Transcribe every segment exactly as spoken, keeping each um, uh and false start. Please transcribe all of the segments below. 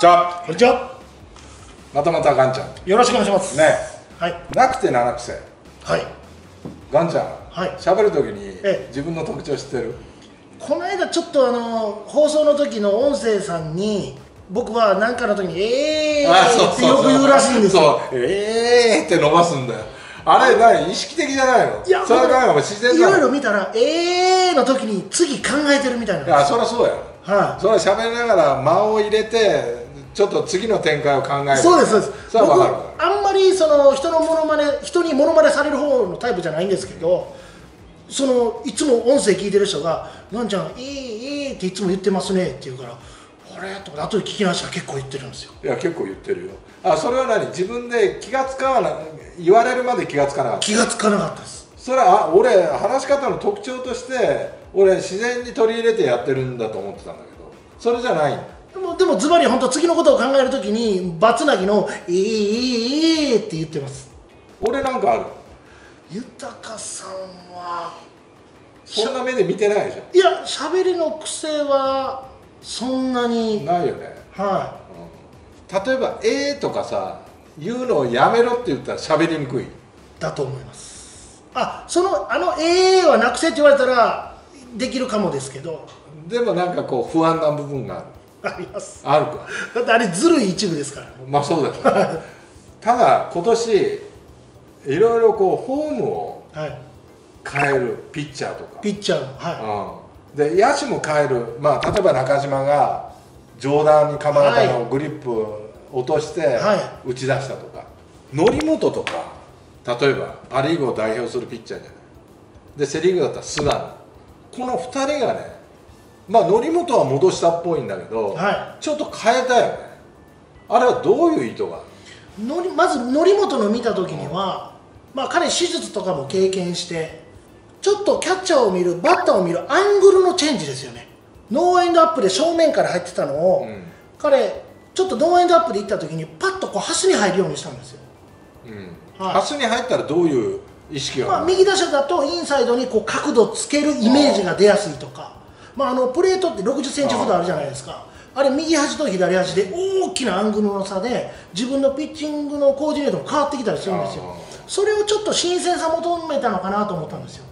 じゃあこんにちは。またまたガンちゃんよろしくお願いしますね。はいなくて七癖。はいガンちゃん、はい喋るときに自分の特徴知ってる？この間ちょっとあの放送の時の音声さんに僕は何かの時にえーってよく言うらしいんですよ。えーって伸ばすんだよ。あれ何意識的じゃないの？いやそれは自然だ。いろいろ見たらえーの時に次考えてるみたいな。あそりゃそうや。はいそれは喋りながら間を入れてちょっと次の展開を考える。そうですそうです。僕あんまりその人のモノマネ人にモノマネされる方のタイプじゃないんですけど。そのいつも音声聞いてる人が「ガンちゃんいいいい」っていつも言ってますねって言うから「あれ?」とかあとで聞き直したら結構言ってるんですよ。いや結構言ってるよ。あそれは何自分で気がつかない言われるまで気がつかなかった気がつかなかったです。それはあ俺話し方の特徴として俺自然に取り入れてやってるんだと思ってたんだけどそれじゃない。でもでもズバリ本当次のことを考えるときにバツナギの「いいいいいい」って言ってます。俺なんかある豊さんはそんな目で見てないじゃん。いや喋りの癖はそんなにないよね。はい、うん、例えば「えー」とかさ言うのをやめろって言ったら喋りにくいだと思います。あそのあの「えー」はなくせって言われたらできるかもですけどでもなんかこう不安な部分があるあります。あるかだってあれずるい一部ですから。まあそうだけどただ今年いろいろこうフォームを変える、はい、ピッチャーとかピッチャーの、はいうん、で野手も変える、まあ、例えば中島が上段に構えたのをグリップ落として打ち出したとか則本、はい、とか例えばパ・リーグを代表するピッチャーじゃないでセ・リーグだったら菅野このふたりがねまあ則本は戻したっぽいんだけど、はい、ちょっと変えたよね。あれはどういう意図がある？のりまず則本の見た時には、うん、まあ彼手術とかも経験してちょっとキャッチャーを見るバッターを見るアングルのチェンジですよね。ノーエンドアップで正面から入ってたのを、うん、彼ちょっとノーエンドアップでいった時にパッとこう端に入るようにしたんですよ、うんはい、端に入ったらどういう意識が、まあ、右打者だとインサイドにこう角度つけるイメージが出やすいとか、まあ、あのプレートってろくじゅっセンチほどあるじゃないですか。あれ右端と左端で大きなアングルの差で自分のピッチングのコーディネートも変わってきたりするんですよ。それをちょっと新鮮さ求めたのかなと思ったんですよ。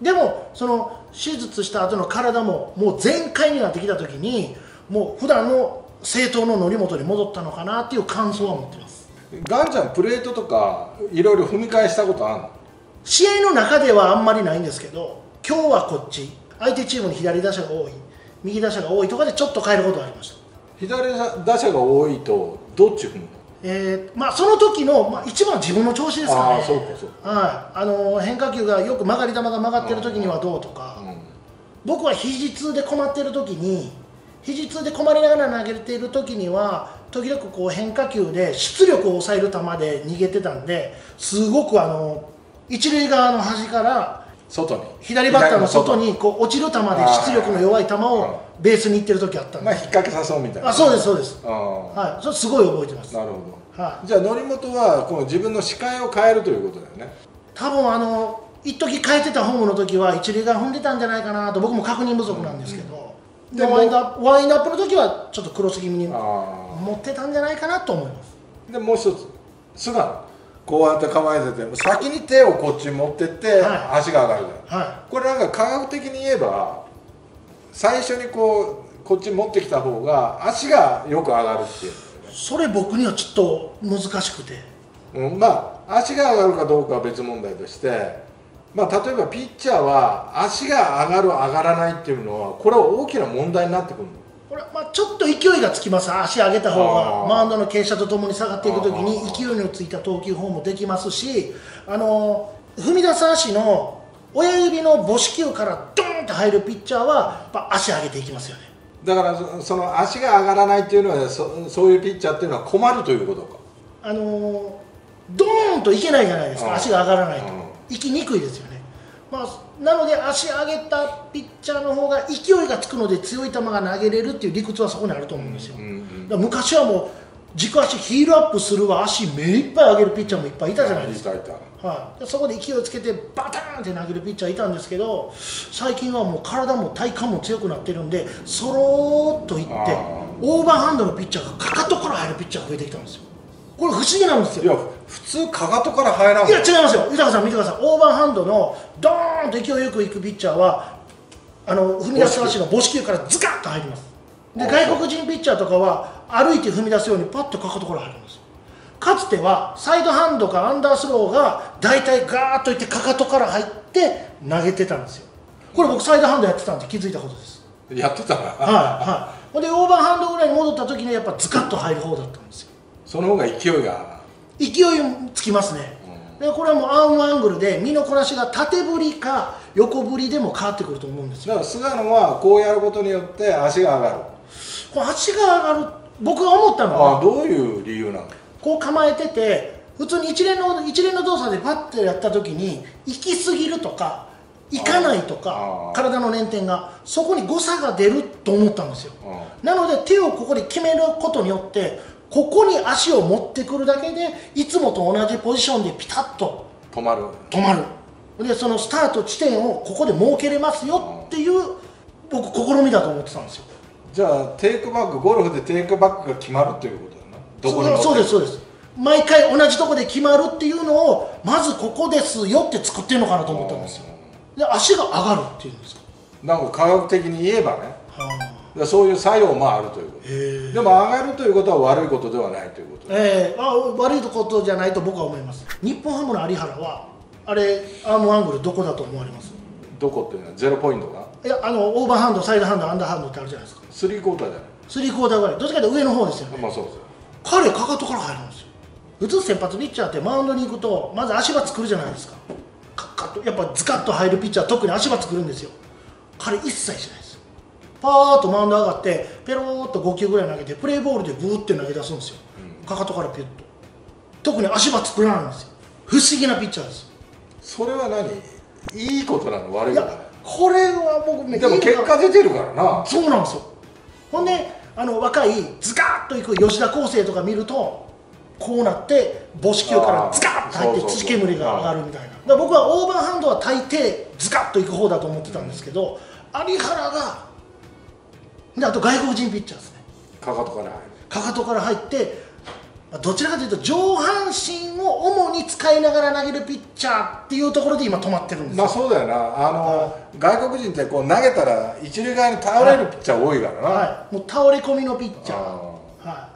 でもその手術した後の体ももう全開になってきた時にもう普段の正統の則本に戻ったのかなっていう感想は持ってます。ガンちゃんプレートとかいろいろ踏み返したことあるの？試合の中ではあんまりないんですけど今日はこっち相手チームに左打者が多い右打者が多いとかでちょっと変えることがありました。左打者が多いとどっち踏むの？えー、まあその時の、まあ、一番は自分の調子ですからね。あそうかそうか、はい、あの変化球がよく曲がり球が曲がってる時にはどうとか、うん、僕は肘痛で困ってる時に肘痛で困りながら投げている時には時々こう変化球で出力を抑える球で逃げてたんですごくあの一塁側の端から外に左バッターの外にこう落ちる球で出力の弱い球をベースにいってる時あったんで、まあ、引っ掛けさそうみたいな。あそうですそうです、はい、それすごい覚えてます。なるほど、はい、じゃあ則本はこの自分の視界を変えるということだよね。多分あの一時変えてたホームの時は一塁側踏んでたんじゃないかなと僕も確認不足なんですけど、うん、でワインドアップの時はちょっとクロス気味に持ってたんじゃないかなと思います。でもう一つ菅野こうやって構えてて先に手をこっちに持ってって、はい、足が上がるじゃん、はい、これなんか科学的に言えば最初にこうこっち持ってきた方が足がよく上がるっていう、ね、それ僕にはちょっと難しくて、うん、まあ足が上がるかどうかは別問題として、まあ、例えばピッチャーは足が上がる上がらないっていうのはこれは大きな問題になってくるの？これまあ、ちょっと勢いがつきます。足上げた方がマウンドの傾斜とともに下がっていくときに勢いのついた投球フォームもできますしあの踏み出す足の親指の母指球からドーンと入るピッチャーはやっぱ足上げていきますよね。だからその足が上がらないっていうのは そ, そういうピッチャーっていうのは困るということか。あのドーンといけないじゃないですか。足が上がらないと行きにくいですよね。まあ、なので足上げたピッチャーの方が勢いがつくので強い球が投げれるっていう理屈はそこにあると思うんですよ。昔はも軸足ヒールアップするわ、足目いっぱい上げるピッチャーもいっぱいいたじゃないですか。はい、そこで勢いつけてバターンって投げるピッチャーいたんですけど、最近はもう体も体幹も強くなってるんで、そろーっといってオーバーハンドのピッチャーがかかとから入るピッチャーが増えてきたんですよ。これ不思議なんですよ。いや普通かかとから入らんの。いや違いますよ、豊さん見てください。オーバーハンドのドーンと勢いよくいくピッチャーはあの踏み出す足が母子球からズカッと入ります。で外国人ピッチャーとかは歩いて踏み出すようにパッとかかとから入るんです。かつてはサイドハンドかアンダースローが大体ガーッといってかかとから入って投げてたんですよ。これ僕サイドハンドやってたんで気づいたことです。やってたな。はいはい。ほんでオーバーハンドぐらいに戻った時にやっぱズカッと入る方だったんですよ。その方が勢いが勢いつきますね、うん、でこれはもうアームアングルで身のこなしが縦振りか横振りでも変わってくると思うんですよ。だから菅野はこうやることによって足が上がる。これ足が上がる、僕が思ったのはあどういう理由なの。こう構えてて普通に一連の一連の動作でパッてやった時に行き過ぎるとか行かないとか体の連点がそこに誤差が出ると思ったんですよ。なので手をここで決めることによってここに足を持ってくるだけでいつもと同じポジションでピタッと止まる止まるでそのスタート地点をここで設けれますよっていう僕試みだと思ってたんですよ。じゃあテイクバック、ゴルフでテイクバックが決まるということだな。どこに持ってくる。そうですそうです。毎回同じとこで決まるっていうのをまずここですよって作ってるのかなと思ったんですよ。で足が上がるっていうんですか。なんか科学的に言えばね、はあ、そういう作用もあるということ。でも上がるということは悪いことではないということで、えー、あ悪いことじゃないと僕は思います。日本ハムの有原はあれアームアングルどこだと思われます。どこっていうのはゼロポイントがいやあのオーバーハンド、サイドハンド、アンダーハンドってあるじゃないですか。スリークォーターじゃない。スリークォーターぐらい、どっちかというと上の方ですよね。まあそうですよ。彼かかとから入るんですよ。普通先発ピッチャーってマウンドに行くとまず足場作るじゃないですか。かかとやっぱズカッと入るピッチャー特に足場作るんですよ。彼一切しないですよ。パーッとマウンド上がってペローっとご球ぐらい投げてプレーボールでブーって投げ出すんですよ。かかとからピュッと。特に足場作らないんですよ。不思議なピッチャーです。それは何？いいことなの悪いことなの？これは僕ね、でも結果出てるからな。そうなんですよ。ほんであの若いズカッといく吉田輝星とか見るとこうなって母子球からズカッと入って土煙が上がるみたいな。だから僕はオーバーハンドは大抵ズカッといく方だと思ってたんですけど、有原がであと外国人ピッチャーですね。かかとから入る。かかとから入ってどちらかというと上半身を主に使いながら投げるピッチャーっていうところで今止まってるんですよ。まあそうだよな。あの外国人ってこう投げたら一塁側に倒れるピッチャー多いからな、はいはい、もう倒れ込みのピッチャー、は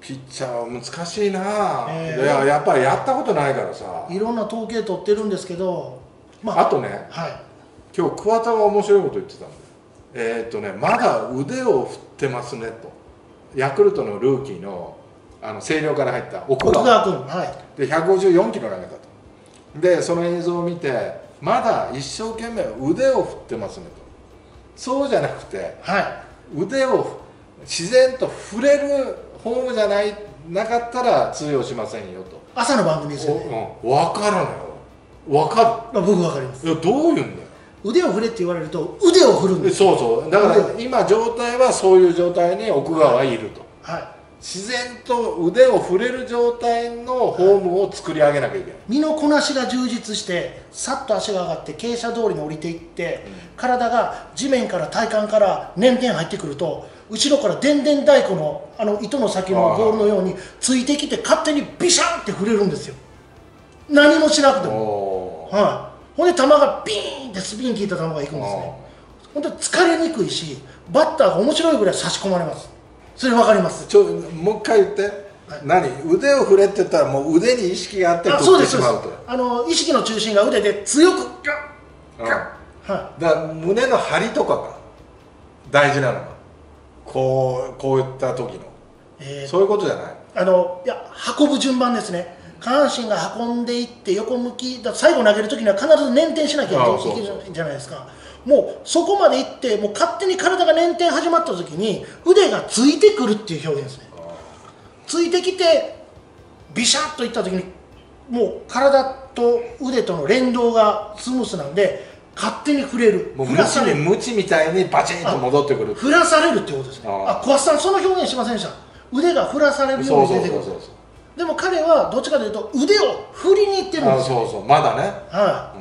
い、ピッチャーは難しいな、えー、いややっぱりやったことないからさいろんな統計取ってるんですけど、まあ、あとね、はい、今日桑田が面白いこと言ってたんだよ。えー、っとねまだ腕を振ってますねとヤクルトのルーキーのあの星稜から入った奥川君、はい、でひゃくごじゅうよんキロ投げたと。でその映像を見てまだ一生懸命腕を振ってますねと。そうじゃなくて、はい、腕を自然と振れるフォームじゃないなかったら通用しませんよと。朝の番組ですよね。うん、分からないよ。分かる。僕分かります。いやどういうんだよ。腕を振れって言われると腕を振るんです。そうそう。だから今状態はそういう状態に奥川はいると、はいはい、自然と腕を振れる状態のフォームを作り上げなきゃいけない。身のこなしが充実してさっと足が上がって傾斜通りに降りていって、うん、体が地面から体幹から年々入ってくると後ろからでんでん太鼓 の, あの糸の先のボールのようについてきて勝手にビシャンって振れるんですよ。何もしなくても、はい、ほんで球がビーンってスピン効いた球がいくんですね。ほんで疲れにくいしバッターが面白いぐらい差し込まれます。それ分かります。ちょもう一回言って、はい、何腕を振れって言ったらもう腕に意識があって振ってしまうと。あの意識の中心が腕で強くガッガッ。だから胸の張りとかが大事なのかこうこういった時の、えー、そういうことじゃない。あのいや運ぶ順番ですね。下半身が運んでいって横向きだ最後投げる時には必ず捻転しなきゃいけないじゃないですか。もうそこまでいってもう勝手に体が捻転始まった時に腕がついてくるっていう表現ですね。ついてきてビシャッといった時にもう体と腕との連動がスムースなんで勝手に振れる。もうムチみたいにバチンと戻ってくる。振らされるってことですね。あ、小橋さんその表現しませんでした。腕が振らされるように出てくる。でも彼はどっちかというと腕を振りにいってるんですよ。そうそう、まだね、は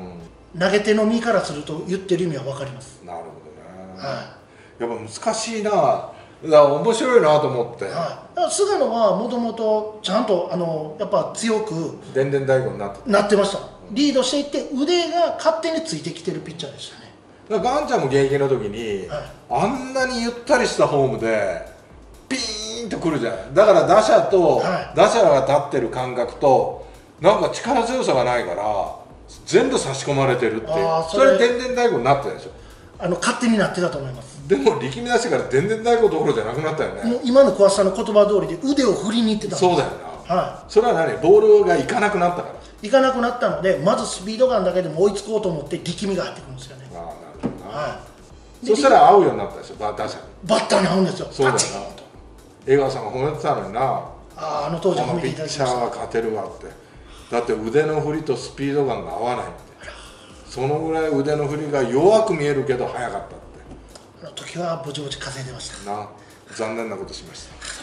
い、投げ手の身からすると言ってる意味は分かります。なるほどね、はい、やっぱ難しいな、面白いなと思って。菅野はもともとちゃんとあのやっぱ強くでんでん太鼓になってなってました。リードしていって腕が勝手についてきてるピッチャーでしたね。だからガンちゃんも現役の時に、はい、あんなにゆったりしたフォームでピーンとくるじゃない。だから打者と、はい、打者が立ってる感覚となんか力強さがないから全部差し込まれてるっていう、それでんでん太鼓になってたでしょ。あの勝手になってたと思います。でも力み出してからでんでん太鼓どころじゃなくなったよね。もう今の小林さんの言葉通りで腕を振りにいってた。そうだよな、はい、それは何、ボールがいかなくなったからいかなくなったので、まずスピードガンだけでも追いつこうと思って力みが入ってくるんですよね。ああ、なるほどな、はい、そしたら合うようになったでしょ、打者に。バッターに合うんですよ。そうだよな、江川さんが褒めてたのにな。ああ、あの当時褒めていただきました。このピッチャーは勝てるわって。だって腕の振りとスピードガンが合わないって、そのぐらい腕の振りが弱く見えるけど速かったって。あの時はぼちぼち稼いでましたな。残念なことしました。